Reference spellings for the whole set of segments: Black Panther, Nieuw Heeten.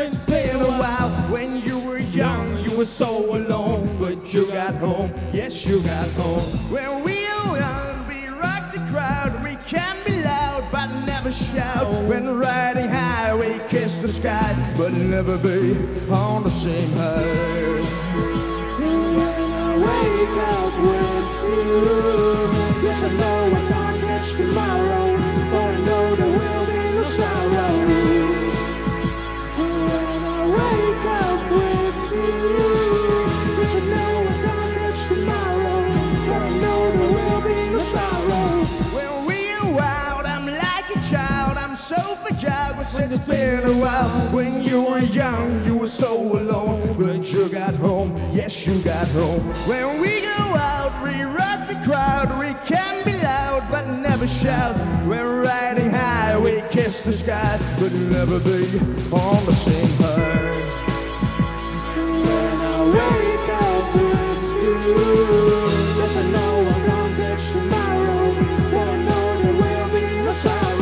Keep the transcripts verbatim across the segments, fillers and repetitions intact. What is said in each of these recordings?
it's been a while. When you were young, you were so alone, but you got home, yes, you got home. When we are young, we rock the crowd, we can be loud, but never shout. When riding high, we kiss the sky, but never be on the same high. When I wake up with you, yes, I know I can't catch tomorrow, for I know there will be no sorrow. So fragile, it's been a while. When you were young, you were so alone, but you got home, yes, you got home. When we go out, we rock the crowd, we can be loud, but never shout. We're riding high, we kiss the sky, but never be on the same high. When I wake up with you, yes, I know I'm gonna catch tomorrow, but I know there will be no sorrow.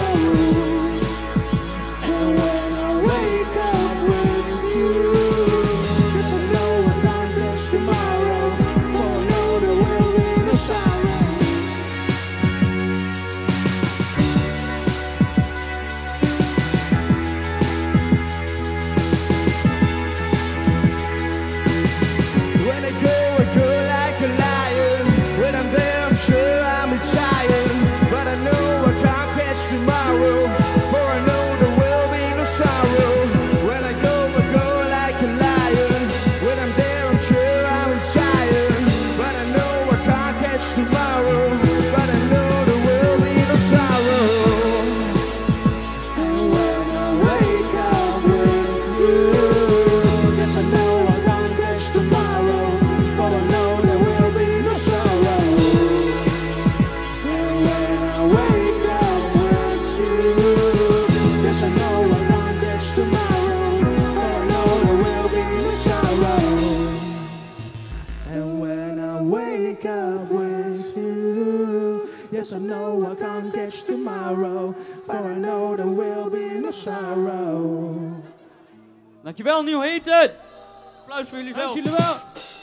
Yes, I know I can't catch tomorrow, for I know there will be no sorrow. Dankjewel, Nieuw Heeten! Applaus voor jullie zelf. Dank jullie wel.